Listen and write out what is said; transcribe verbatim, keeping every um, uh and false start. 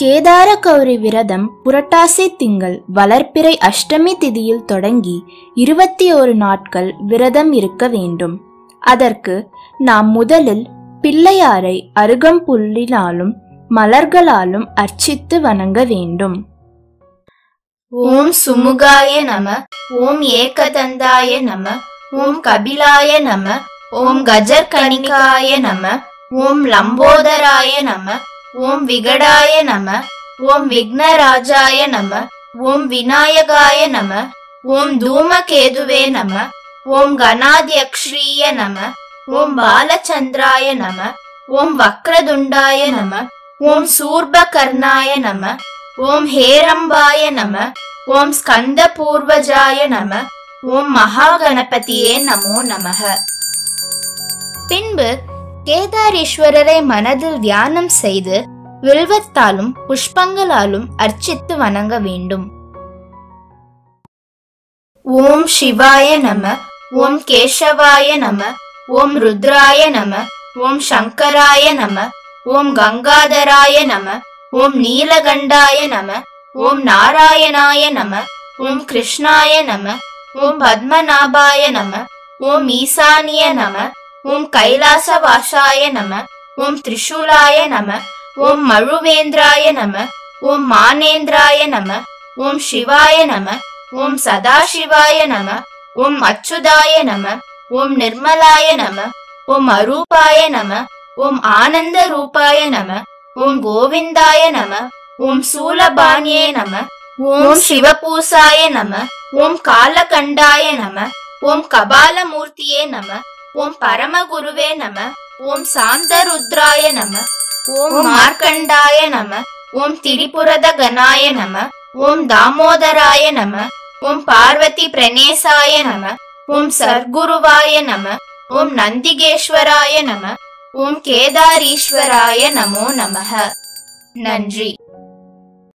केदार कौरी व्रतम पुरटासे तिंगल वलर्पिरै अष्टमी तिदियिल तोडंगी इरुवत्तियोरु नाट्कल व्रतम इरुक्क वेंडुम। अदर्क्कु नाम मुदलिल पिल्लैयारै अरुगम्पुल्लिनालुम मलर्गलालुम अर्चित्तु वणंग वेंडुम। ओम सुमुगाय नमः, ओम एकदन्ताय नमः, ओम कपिलाय नमः, ओम गजर्कणिकाय नमः, ओम लंबोदराय नमः, ओम विघटाय नमः, ओम विघ्नराजाय नमः, ओम विनायकाय नमः, ओम धूमकेतुवे नमः, ओम गणाध्यक्षीय नमः, ओम बालचंद्राय नमः, ओम वक्रदुंडाय नमः, ओम सूर्पकर्णाय नमः, ओम हेरंबाय नमः, ओम स्कंदपूर्वजाय नमः, ओम महागणपतिये नमो नमः। पिन्बु केदारेश्वरரை மனதில் தியானம் செய்து வில்வத்தாலும் புஷ்பங்களாலும் அர்ச்சித்து வணங்க வேண்டும்। ஓம் சிவாய நமः, ஓம் கேசவாய நமः, ஓம் ருத்ராய நமः, ஓம் சங்கராய நமः, ஓம் கங்காதராய நமः, ஓம் நீலகண்டாய நமः, ஓம் நாராயணாய நமः, ஓம் கிருஷ்ணாய நமः, ஓம் பத்மநாபாய நமः, ஓம் ஈசானிய நமः, ओम कैलासवासाय नमः, ओम त्रिशूलाय नमः, ओम मरुवेंद्राय नमः, ओम मानेंद्राय नमः, ओम शिवाय नमः, ओम सदाशिवाय नमः, ओम अच्युताय नमः, ओम निर्मलाय नमः, ओम अरूपाय नमः, ओम आनंद रूपाय नमः, ओम गोविंदाय नमः, ओम शूलबाण्ये नमः, ओम शिवपूसाय नमः, ओम कालकंडाय नमः, ओम कपालमूर्तिये नमः, ओम परमगुरुवे नमः, ओम सांदरुद्राय नमः, ओम मार्कंडाय नमः, ओम त्रिपुरदगणाय नमः, ओम दामोदराय नमः, ओम पार्वती प्रणेशाय नमः, ओम सर्गुरुवाय नमः, ओम नंदिगेश्वराय नमः, ओम केदारीश्वराय नमो नमः। नंद्री।